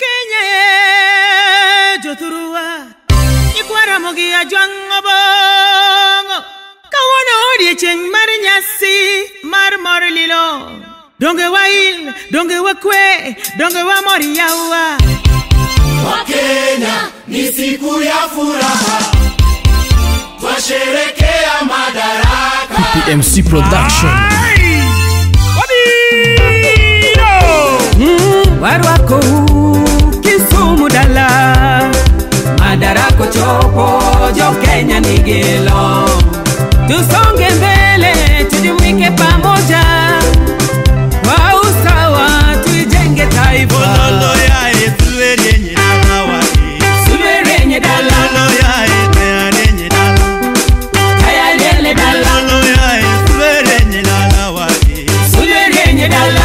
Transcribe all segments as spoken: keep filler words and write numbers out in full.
kenye joturua Ikwara mogi ya juango bongo Kawana odie cheng marinyasi marmor lilo Donge wa il, donge wa kwe, donge wa mori ya uwa Wa Kenya ni siku ya furaha Kwa sherekea madaraka P P M C Production Warwako Kisumu dala Madarako chopo jo Kenya nigelo Tusonge mbele tujumike pamoja Wa usawa tuijenge taifa Bololo ya etuwe renye dala wali Suwe renye dala Bololo ya etuwe renye dala Kaya lele dala Bololo ya etuwe renye dala wali Suwe renye dala Bololo ya etuwe renye dala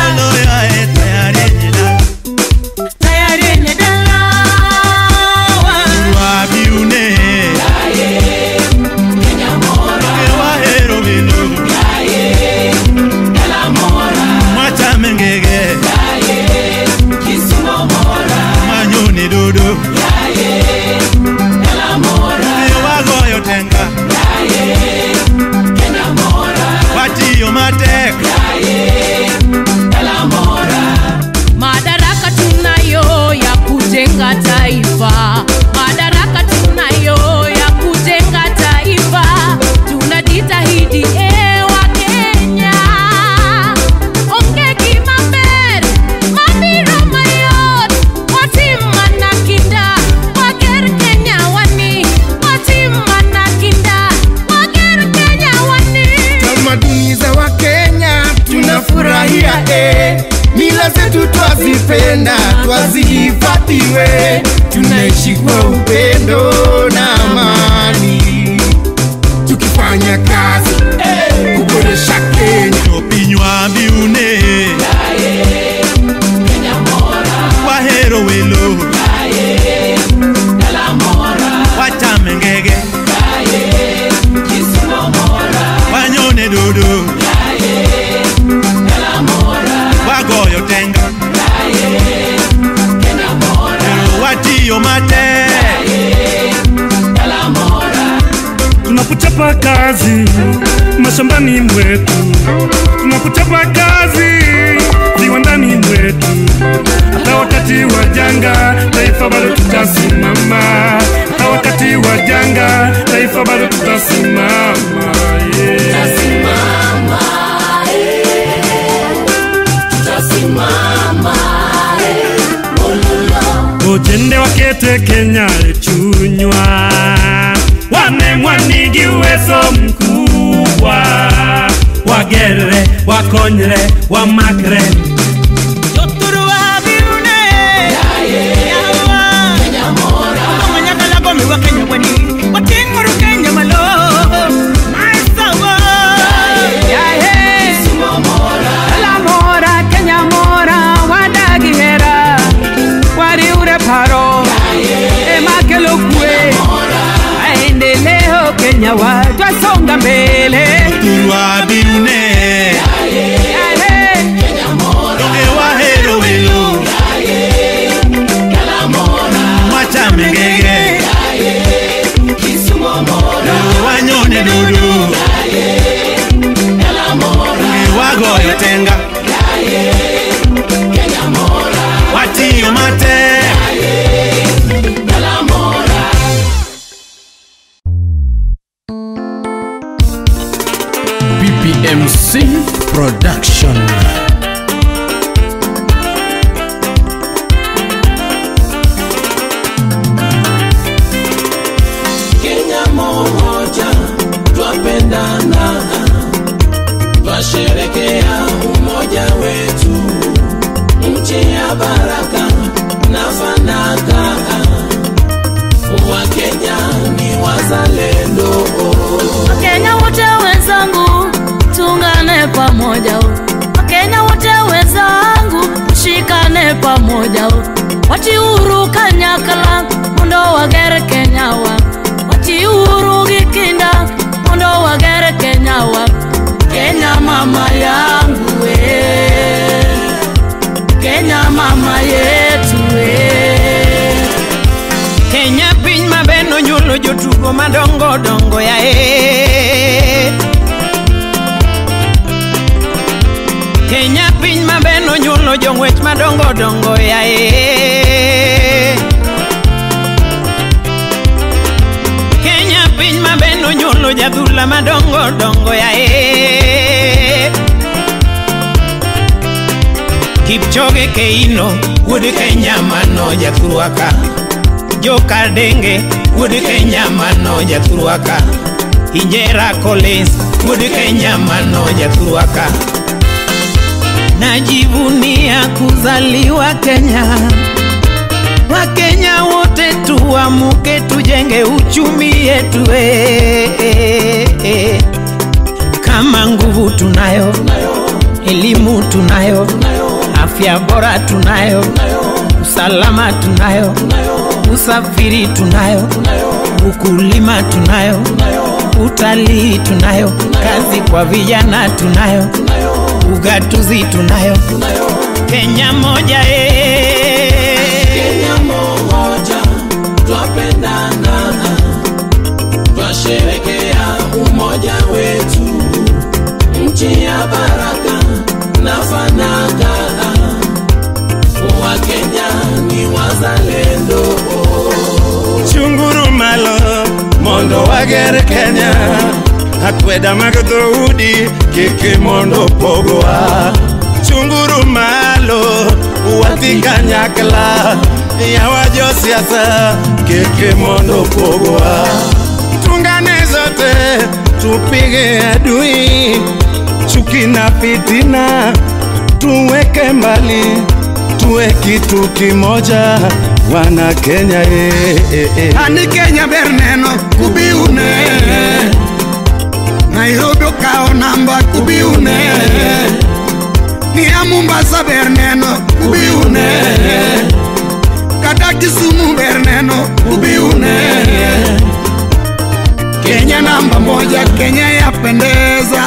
Twazipenda, twazihifadhiwe Tunaishi kwa upendo na amani Tukifanya kazi, hey. Kuboresha Kenya Opinywa mbiune Daye, Kenya mora Wahero welo Daye, Dala mora Watamengege Daye, Kisumu mora Wanyone dodo Tunakuchapa kazi mashambani mwetu Tunakuchapa kazi viwandani mwetu Hata wakati wa janga taifa bado tutasimama Hata wakati wa janga taifa bado tutasimama Tutasimama Tutasimama Ojende wakete Kenya lechunywa Wamemwa nigi uwezo mkubwa Wagere, wakonyre, wamakre Yoturu wa habirune Daye, Kenya mora Wanyagala gomi wa Kenya wani Watinguru Kenya malo Maisawa Daye, Kisumu mora Dala mora, Kenya mora Wadagi hera Wari ure paro Daye, Emake lukwe Leo Kenya watu wasonga mbele Utuwa biune Daye Kenya mora Donge wahero welu Daye Dala mora Mwacha mengege Daye Kisumu mora Wanyone dudu Daye Dala mora Donge wagoyo tenga Daye Kenya mora Watiyo mate P P M C Production Kenya moja twapendana twasherekea umoja wetu nchi ya baraka na fanaka wa Kenya ni wazalendo Kenya wote wenzangu Tungane pamoja o Wakenya wote wenzangu Shikane pamoja o Wachiuru kanyakala Mundo wagere kenyawa Wachiuru gikinda Mundo wagere kenyawa Kenya mama yangu we Kenya mama yetu we tuko madongo dongo ya e. Kenya piny mabeno nyulo jongwech madongo dongo ya e. Kenya piny mabeno nyulo jadhula madongo dongo ya e. Kipchoge Keino wood Kenya mano jatuaka. Joka Denge wood Kenya mano jatuaka. Injera Collins wood Kenya mano jatuaka. Najivunia kuzaliwa Kenya. Wa Kenya wote tuamuke tujenge uchumi yetu eh, eh, eh. Kama nguvu tunayo, elimu tunayo, afya bora tunayo, usalama tunayo, usafiri tunayo, ukulima tunayo, utalii tunayo, kazi kwa vijana tunayo, ugatuzi tunayo, Kenya moja eh. Kenya moja, twapendana, twasherekea umoja wetu, nchi ya baraka na fanaka. Wakenya ni wazalendo. Chunguru malo mondo wagere Kenya. Hakweda magadhudi kiki mondo pogoa. Chunguru malo uwatika nyakla. Ya wajo siasa kiki mondo pogoa. Tungane zote tupige adui. Chuki na fitina tuweke mbali. Tuwe kitu kimoja wana Kenya e, e, e. Ani Kenya berneno kubiune. Nairobi kao namba kubiune. Nia Mombasa berneno kubiune. Kata Kisumu berneno kubiune. Kenya namba moja, Kenya yapendeza.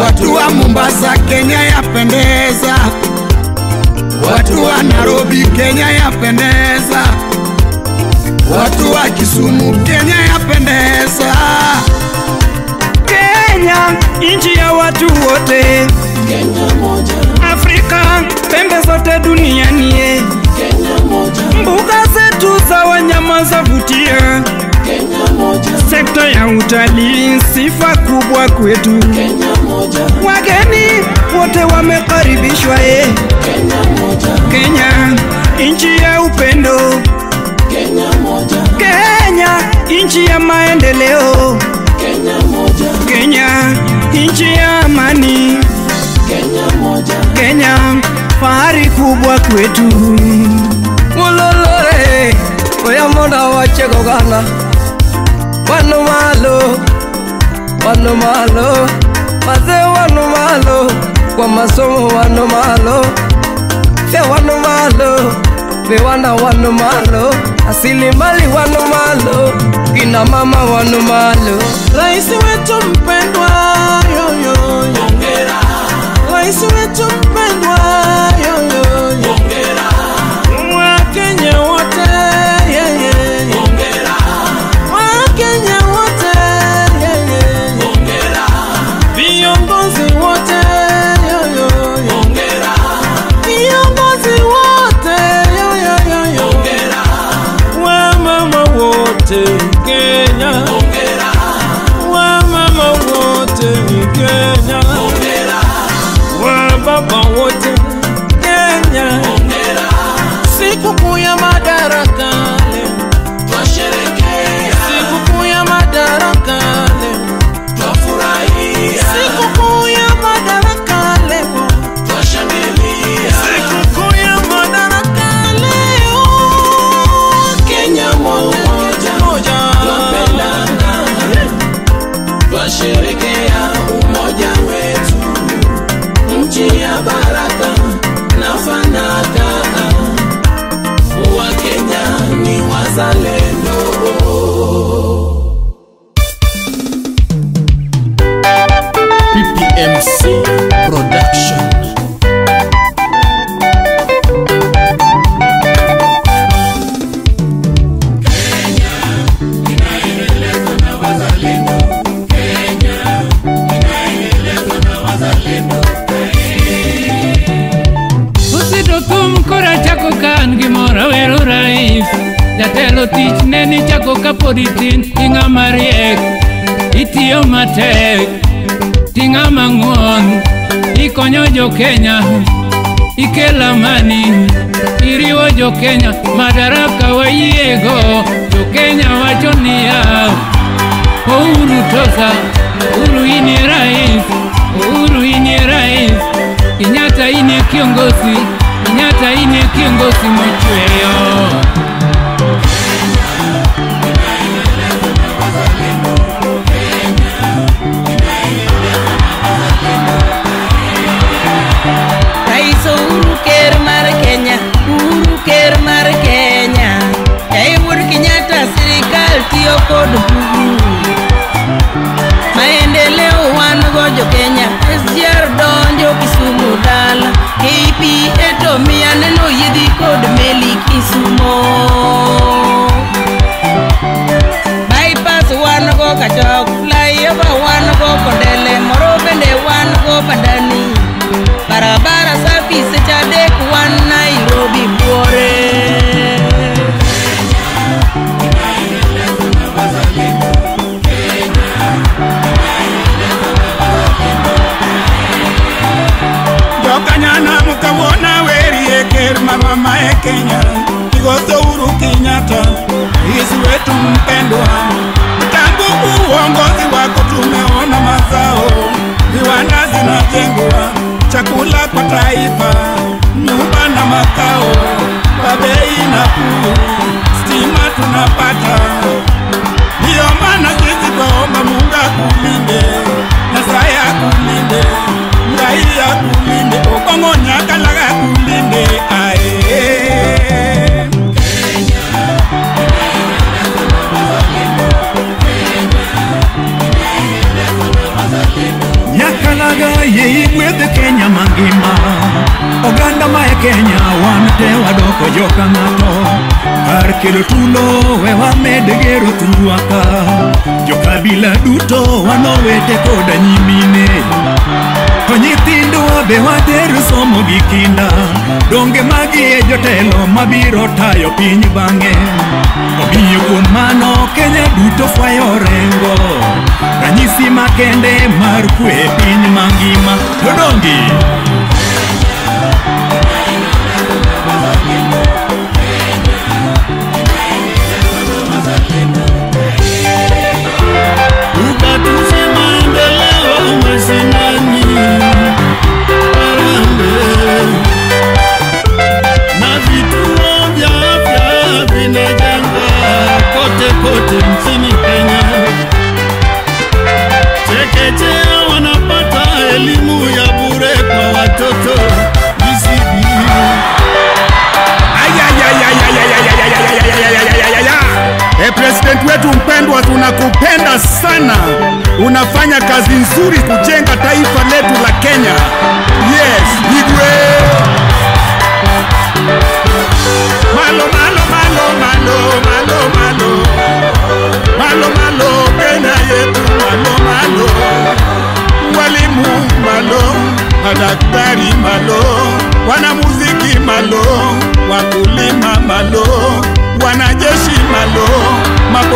Watu wa Mombasa, Kenya yapendeza. Watu wa Nairobi, Kenya yapendeza. Watu wa Kisumu, Kenya yapendeza. Kenya, nchi ya watu wote. Kenya moja. Afrika, pembe zote duniani. Kenya moja. Mbuga zetu za wanyama zavutia. Kenya moja. Sekta ya utalii sifa kubwa kwetu. Kenya moja. Wageni wote wamekaribishwa eh. Kenya moja. Kenya inchi ya upendo. Kenya moja. Kenya inchi ya maendeleo. Kenya moja. Kenya inchi ya amani. Kenya moja. Kenya fahari kubwa kwetu. Mololore oyamona wachego gana. Wano malo, wano malo, maze wano malo, kwa masomo wano malo. Fe wano malo, fe wana wano malo, asili mali wano malo, kina mama wano malo. Raisi wetu mpendwa, yo yo, yongera. Raisi wetu mpendwa, yo yo, yongera. Mwa Kenya wote, yeah yeah, yongera. Kenya wote, hongera. Viongozi wote, hongera. Viongozi wote, hongera. Wamama wote Kenya, hongera. Wamama wote Kenya, hongera. Wababa wote Kenya, hongera. Sikukuu ya Madaraka. Sherekea umoja wetu, nchi ya baraka na fanaka. Wakenya ni wazalendo. P P M C Production. Kenya. chakora chako kan gimora wero raif Jatelo tich neni chako kapodi tin Tinga mariek, itiyo matek Tinga manguon, ikonyo jo Kenya Ikela mani, iriwo jo Kenya Madaraka wa yego, jo Kenya wachonia Ouru tosa, uru ini raif Ouru ini raif Inyata ini kiongosi Inyata ini kiongosi mchweyo Kenya, kigoso Uhuru Kenyatta, rais wetu mpendwa. Tangu uongozi wako tumeona mazao, viwanda zinajengwa, chakula kwa taifa, nyumba na makao, kwa bei nafuu, stima tunapata. Ndio maana sisi tunaomba Mungu akulinde, Nyasaye akulinde, Nyasaye akulinde, Okongo Nyakala akulinde, ae. Yei wede Kenya mangima Oganda mae Kenya Wante wadoko joka ngato Arkelo tulo Wewa medegero tuwaka Jokabila duto Wanowete koda nyimine Konyithindo wabe Wateru somo gikinda Donge magie jotelo Mabiro tayo pinyu bange Obiyo kumano Kenya duto fwayo rengo Ranyisi makende Marukwe pinyu mangima Kodongi President wetu mpendwa tunakupenda sana Unafanya kazi nzuri kujenga taifa letu la Kenya Yes, Igwe Malo, malo, malo, malo, malo, malo Malo, malo, Kenya yetu, malo, malo Walimu, malo, madaktari, malo Wanamuziki, malo, wakulima, malo Wanajeshi, malo, malo